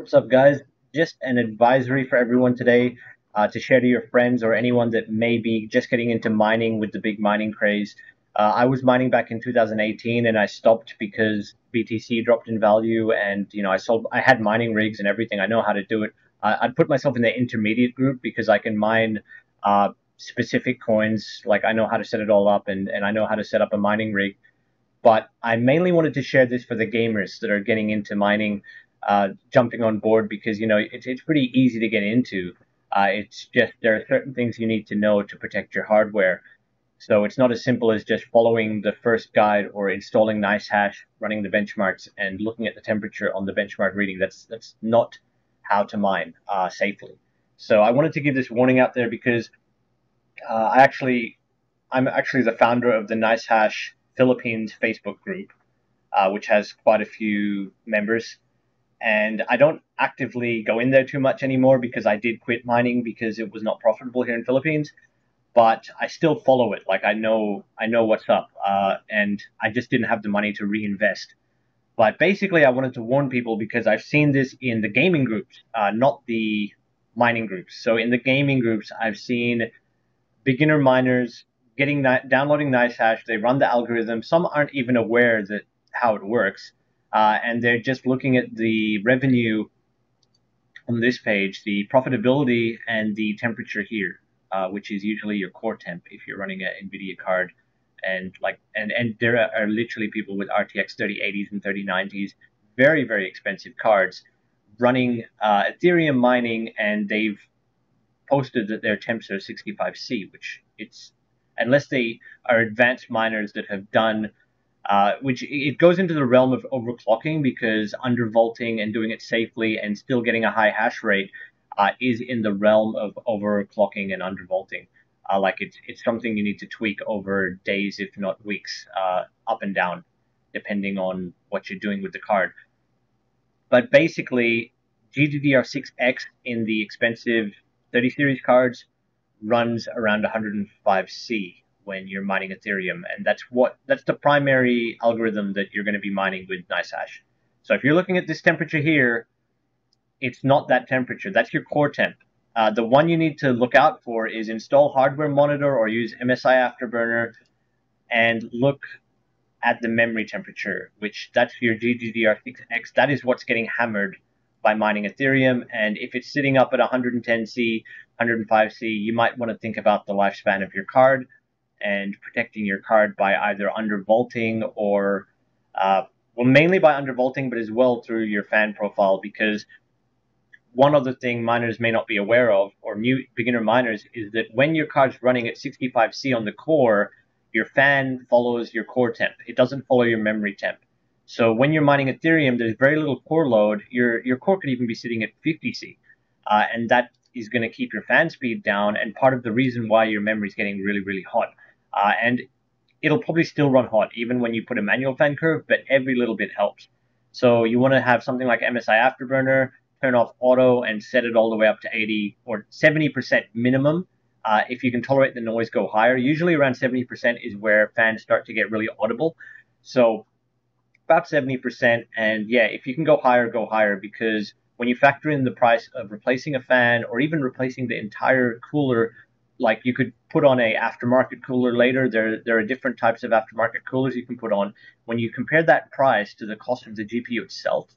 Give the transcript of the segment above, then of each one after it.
What's up, guys? Just an advisory for everyone today to share to your friends or anyone that may be just getting into mining with the big mining craze. I was mining back in 2018 and I stopped because BTC dropped in value, and I had mining rigs and everything. I know how to do it. I'd put myself in the intermediate group because I can mine specific coins. Like, I know how to set it all up and I know how to set up a mining rig. But I mainly wanted to share this for the gamers that are getting into mining, jumping on board, because it's pretty easy to get into. It's just there are certain things you need to know to protect your hardware. So it's not as simple as just following the first guide or installing NiceHash, running the benchmarks, and looking at the temperature on the benchmark reading. That's not how to mine safely. So I wanted to give this warning out there because I'm actually the founder of the NiceHash Philippines Facebook group, which has quite a few members. And I don't actively go in there too much anymore because I did quit mining because it was not profitable here in Philippines. But I still follow it. Like, I know what's up. And I just didn't have the money to reinvest. But basically, I wanted to warn people because I've seen this in the gaming groups, not the mining groups. So in the gaming groups, I've seen beginner miners downloading NiceHash. They run the algorithm. Some aren't even aware that how it works. And they're just looking at the revenue on this page, the profitability, and the temperature here, which is usually your core temp if you're running an NVIDIA card. And there are literally people with RTX 3080s and 3090s, very, very expensive cards, running Ethereum mining, and they've posted that their temps are 65C, which it's, unless they are advanced miners that have done, which it goes into the realm of overclocking, because undervolting and doing it safely and still getting a high hash rate is in the realm of overclocking and undervolting. Like, it's something you need to tweak over days, if not weeks, up and down, depending on what you're doing with the card. But basically, GDDR6X in the expensive 30 series cards runs around 105C when you're mining Ethereum, and that's the primary algorithm that you're going to be mining with NiceHash. So if you're looking at this temperature here, it's not that temperature. That's your core temp. The one you need to look out for is install Hardware Monitor or use MSI Afterburner and look at the memory temperature, which that's your GDDR6X. That is what's getting hammered by mining Ethereum, and if it's sitting up at 110C, 105C, you might want to think about the lifespan of your card and protecting your card by either undervolting or, well, mainly by undervolting, but as well through your fan profile, because one other thing miners may not be aware of, or new beginner miners, is that when your card's running at 65C on the core, your fan follows your core temp. It doesn't follow your memory temp. So when you're mining Ethereum, there's very little core load. Your core could even be sitting at 50C, and that is going to keep your fan speed down, and part of the reason why your memory is getting really, really hot. And it'll probably still run hot, even when you put a manual fan curve, but every little bit helps. So you want to have something like MSI Afterburner, turn off auto, and set it all the way up to 80 or 70% minimum. If you can tolerate the noise, go higher. Usually around 70% is where fans start to get really audible. So about 70%, and yeah, if you can go higher, because when you factor in the price of replacing a fan or even replacing the entire cooler, like you could put on an aftermarket cooler later. There are different types of aftermarket coolers you can put on. When you compare that price to the cost of the GPU itself,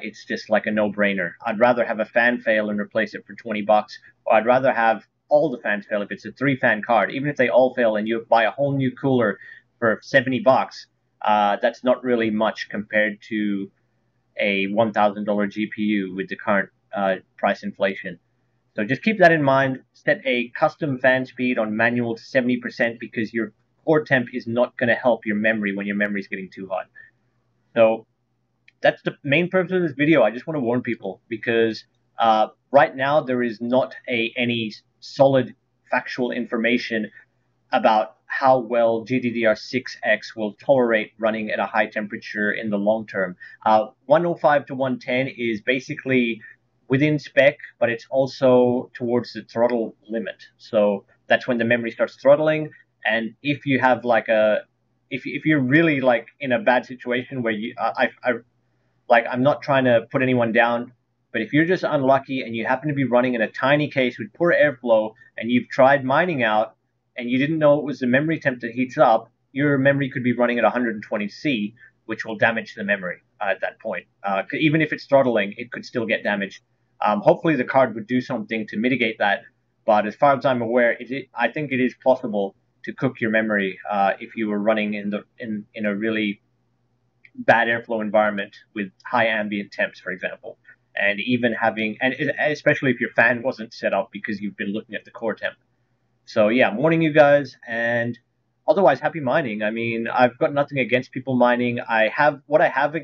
it's just like a no-brainer. I'd rather have a fan fail and replace it for 20 bucks, or I'd rather have all the fans fail if it's a 3-fan card. Even if they all fail and you buy a whole new cooler for 70 bucks, that's not really much compared to a $1,000 GPU with the current price inflation. So just keep that in mind. Set a custom fan speed on manual to 70% because your core temp is not going to help your memory when your memory is getting too hot. So that's the main purpose of this video. I just want to warn people because right now there is not any solid factual information about how well GDDR6X will tolerate running at a high temperature in the long term. 105 to 110 is basically within spec, but it's also towards the throttle limit. So that's when the memory starts throttling. And if you have like if you're really like in a bad situation where I'm not trying to put anyone down, But if you're just unlucky and you happen to be running in a tiny case with poor airflow and you've tried mining out and you didn't know it was the memory temp that heats up, your memory could be running at 120C, which will damage the memory at that point. Even if it's throttling, it could still get damaged. Hopefully the card would do something to mitigate that. But as far as I'm aware, I think it is possible to cook your memory if you were running in a really bad airflow environment with high ambient temps, for example. And even having, and especially if your fan wasn't set up because you've been looking at the core temp. So yeah, morning you guys, and otherwise happy mining. I mean, I've got nothing against people mining. What I have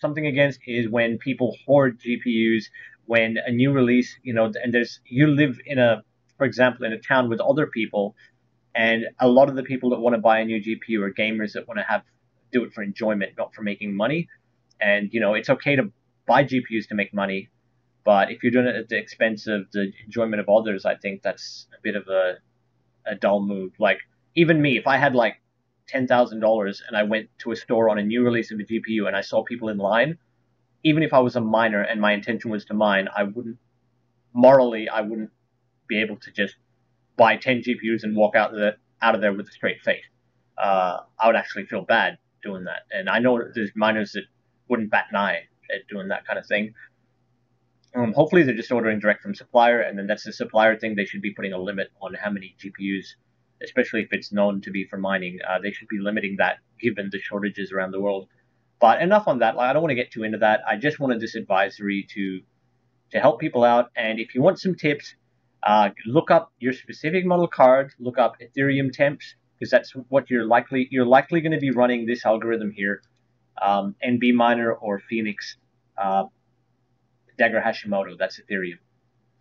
something against is when people hoard GPUs, when a new release, you know, and you live in a, for example, in a town with other people, and a lot of the people that want to buy a new GPU are gamers that want to do it for enjoyment, not for making money. And you know, it's okay to buy GPUs to make money, but if you're doing it at the expense of the enjoyment of others, I think that's a bit of a dull move. Like even me, if I had like $10,000 and I went to a store on a new release of a GPU and I saw people in line, even if I was a miner and my intention was to mine, I wouldn't be able to just buy 10 GPUs and walk out of there with a straight face. I would actually feel bad doing that, and I know there's miners that wouldn't bat an eye at doing that kind of thing. Hopefully they're just ordering direct from supplier, and then that's the supplier thing. They should be putting a limit on how many GPUs, especially if it's known to be for mining. They should be limiting that given the shortages around the world. But enough on that. I don't want to get too into that. I just wanted this advisory to help people out. And if you want some tips, look up your specific model card, look up Ethereum temps, because that's what you're likely going to be running this algorithm here. NBminer or Phoenix, Dagger Hashimoto, that's Ethereum.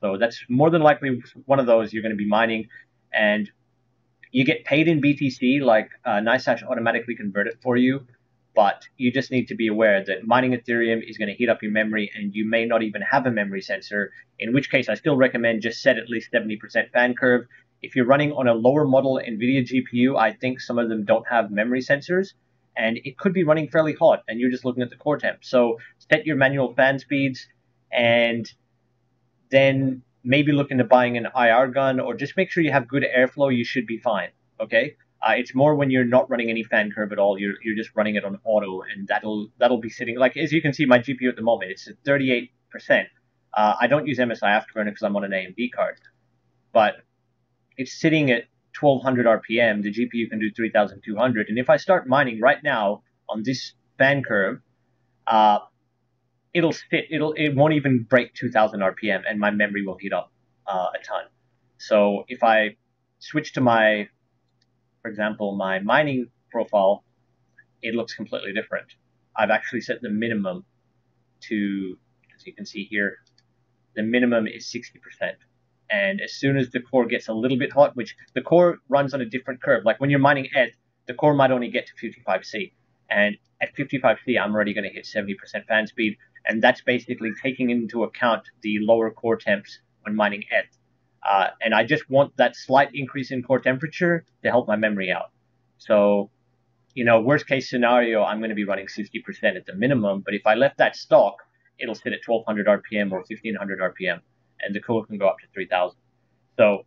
So that's more than likely one of those you're going to be mining, and you get paid in BTC, like NiceHash automatically convert it for you, but you just need to be aware that mining Ethereum is going to heat up your memory, and you may not even have a memory sensor, in which case I still recommend just set at least 70% fan curve. If you're running on a lower model NVIDIA GPU, I think some of them don't have memory sensors, and it could be running fairly hot, and you're just looking at the core temp. So set your manual fan speeds, and then maybe look into buying an IR gun, or just make sure you have good airflow. You should be fine, okay? It's more when you're not running any fan curve at all. You're just running it on auto, and that'll be sitting, like as you can see my GPU at the moment, it's at 38%. I don't use MSI Afterburner because I'm on an AMD card, but it's sitting at 1200 RPM, the GPU can do 3200, and if I start mining right now on this fan curve, it won't even break 2000 RPM, and my memory will heat up a ton. So if I switch to my, for example, my mining profile, it looks completely different. I've actually set the minimum to, as you can see here, the minimum is 60%. And as soon as the core gets a little bit hot, which the core runs on a different curve, like when you're mining ETH, the core might only get to 55C. And at 55C, I'm already going to hit 70% fan speed. And that's basically taking into account the lower core temps when mining ETH. And I just want that slight increase in core temperature to help my memory out. So, you know, worst case scenario, I'm going to be running 60% at the minimum. But if I left that stock, it'll sit at 1200 RPM or 1500 RPM. And the core can go up to 3000. So,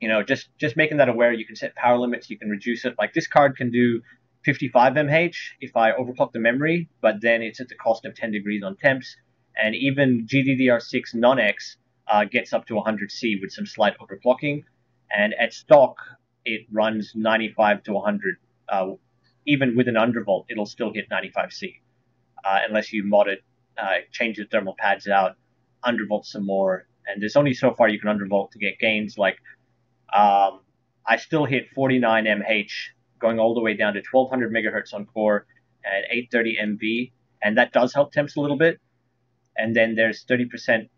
you know, just making that aware. You can set power limits, you can reduce it. Like this card can do 55 mH if I overclock the memory, but then it's at the cost of 10 degrees on temps. And even GDDR6 non-X gets up to 100C with some slight overclocking. And at stock, it runs 95 to 100. Even with an undervolt, it'll still hit 95C, unless you mod it, change the thermal pads out, undervolt some more, and there's only so far you can undervolt to get gains. Like I still hit 49 mH going all the way down to 1200 megahertz on core and 830 MV, and that does help temps a little bit. And then there's -30%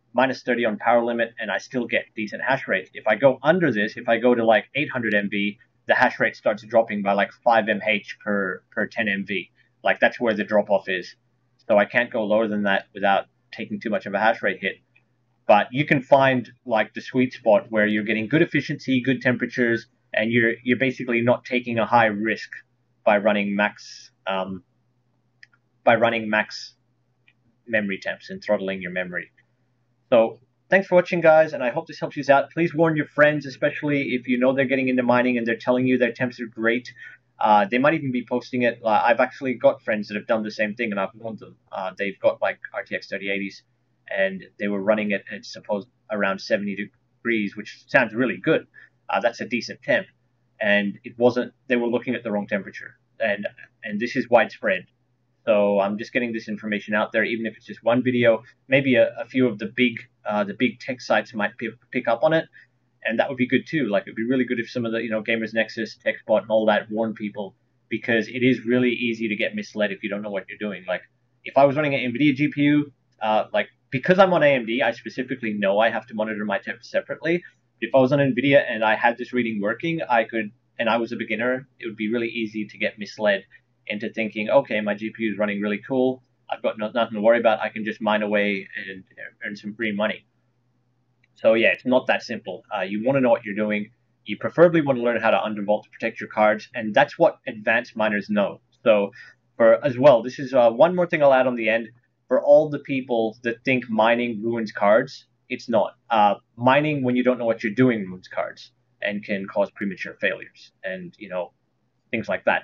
on power limit, and I still get decent hash rates. If I go under this, if I go to like 800 MV, the hash rate starts dropping by like 5 mH per 10 MV. Like that's where the drop off is, so I can't go lower than that without taking too much of a hash rate hit. But you can find like the sweet spot where you're getting good efficiency, good temperatures, and you're basically not taking a high risk by running max memory temps and throttling your memory. So thanks for watching, guys, and I hope this helps you out. Please warn your friends, especially if you know they're getting into mining and they're telling you their temps are great. They might even be posting it. I've actually got friends that have done the same thing, and I've known them. They've got like RTX 3080s, and they were running it at suppose around 70 degrees, which sounds really good. That's a decent temp, and it wasn't. They were looking at the wrong temperature, and this is widespread. So I'm just getting this information out there, even if it's just one video. Maybe a few of the big tech sites might pick up on it, and that would be good too. Like, it'd be really good if some of the, you know, Gamers Nexus, TechSpot, and all that warn people, because it is really easy to get misled if you don't know what you're doing. Like, if I was running an NVIDIA GPU, like, because I'm on AMD, I specifically know I have to monitor my temps separately. If I was on NVIDIA and I had this reading working, I could, and I was a beginner, it would be really easy to get misled into thinking, okay, my GPU is running really cool, I've got nothing to worry about, I can just mine away and earn some free money. So yeah, it's not that simple. You want to know what you're doing. You preferably want to learn how to undervolt to protect your cards, and that's what advanced miners know. So this is one more thing I'll add on the end. For all the people that think mining ruins cards, it's not. Mining, when you don't know what you're doing, ruins cards and can cause premature failures and, you know, things like that.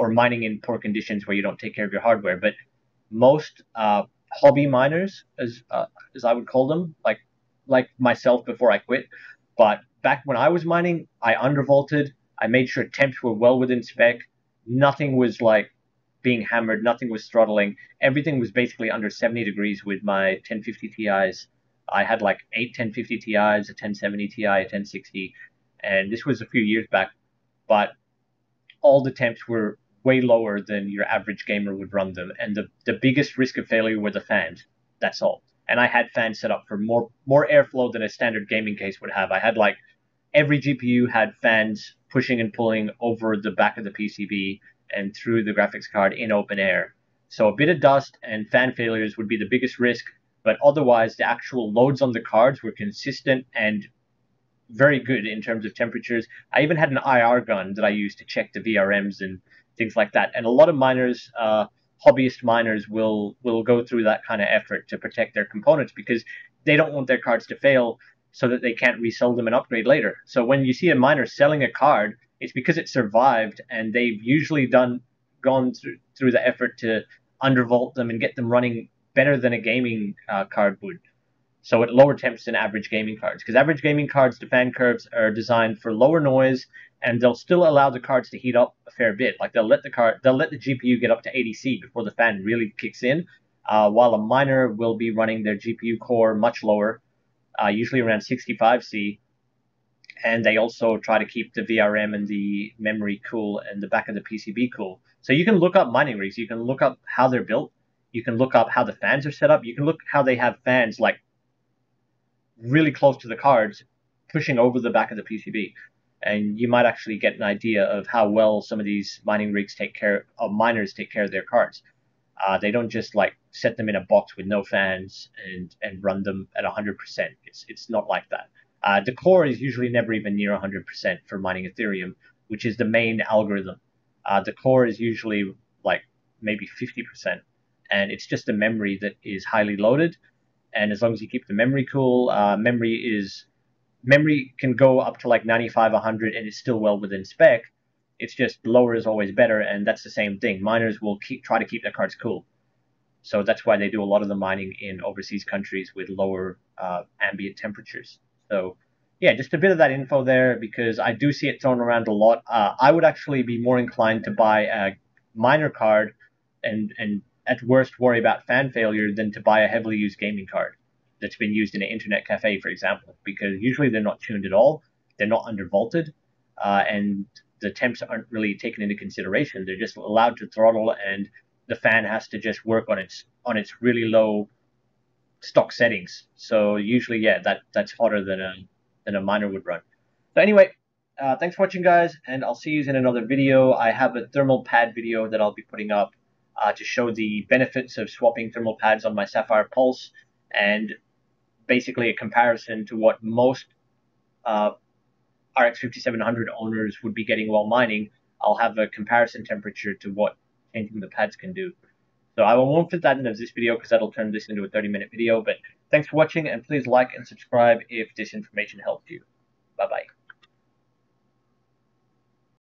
Or mining in poor conditions where you don't take care of your hardware. But most hobby miners, as I would call them, like myself before I quit, but back when I was mining, I undervolted. I made sure temps were well within spec. Nothing was like being hammered. Nothing was throttling. Everything was basically under 70 degrees with my 1050 Ti's. I had like 8 1050 Ti's, a 1070 Ti, a 1060, and this was a few years back, but all the temps were way lower than your average gamer would run them, and the biggest risk of failure were the fans. That's all. And I had fans set up for more airflow than a standard gaming case would have. I had like every GPU had fans pushing and pulling over the back of the PCB and through the graphics card in open air. So a bit of dust and fan failures would be the biggest risk, but otherwise the actual loads on the cards were consistent and very good in terms of temperatures. I even had an IR gun that I used to check the VRMs and things like that. And a lot of miners, hobbyist miners, will go through that kind of effort to protect their components because they don't want their cards to fail so that they can't resell them and upgrade later. So when you see a miner selling a card, it's because it survived and they've usually gone through the effort to undervolt them and get them running better than a gaming card would. So at lower temps than average gaming cards, because average gaming cards, the fan curves are designed for lower noise, and they'll still allow the cards to heat up a fair bit. Like they'll let the GPU get up to 80C before the fan really kicks in. While a miner will be running their GPU core much lower, usually around 65C, and they also try to keep the VRM and the memory cool and the back of the PCB cool. So you can look up mining rigs. You can look up how they're built. You can look up how the fans are set up. You can look how they have fans like really close to the cards, pushing over the back of the PCB, and you might actually get an idea of how well some of these mining rigs miners take care of their cards. They don't just like set them in a box with no fans and run them at 100%. It's not like that. The core is usually never even near 100% for mining Ethereum, which is the main algorithm. The core is usually like maybe 50%, and it's just the memory that is highly loaded. And as long as you keep the memory cool, memory can go up to like 95, 100, and it's still well within spec. It's just lower is always better, and that's the same thing. Miners will try to keep their cards cool. So that's why they do a lot of the mining in overseas countries with lower ambient temperatures. So yeah, just a bit of that info there, because I do see it thrown around a lot. I would actually be more inclined to buy a miner card and at worst worry about fan failure than to buy a heavily used gaming card that's been used in an internet cafe, for example, because usually they're not tuned at all, they're not undervolted, and the temps aren't really taken into consideration. They're just allowed to throttle, and the fan has to just work on its really low stock settings. So usually, yeah, that's hotter than a miner would run. So anyway, thanks for watching, guys, and I'll see you in another video. I have a thermal pad video that I'll be putting up to show the benefits of swapping thermal pads on my Sapphire Pulse, and basically a comparison to what most RX 5700 owners would be getting while mining. I'll have a comparison temperature to what changing the pads can do. So I won't fit that into this video because that'll turn this into a 30-minute video, but Thanks for watching, and please like and subscribe if this information helped you. Bye-bye.